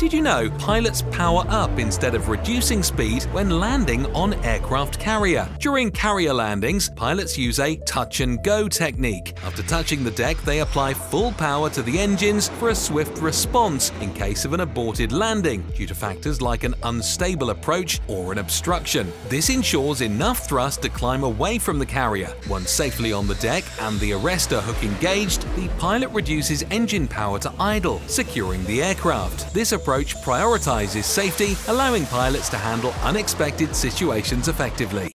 Did you know pilots power up instead of reducing speed when landing on aircraft carrier? During carrier landings, pilots use a touch-and-go technique. After touching the deck, they apply full power to the engines for a swift response in case of an aborted landing due to factors like an unstable approach or an obstruction. This ensures enough thrust to climb away from the carrier. Once safely on the deck and the arrestor hook engaged, the pilot reduces engine power to idle, securing the aircraft. This approach prioritizes safety, allowing pilots to handle unexpected situations effectively.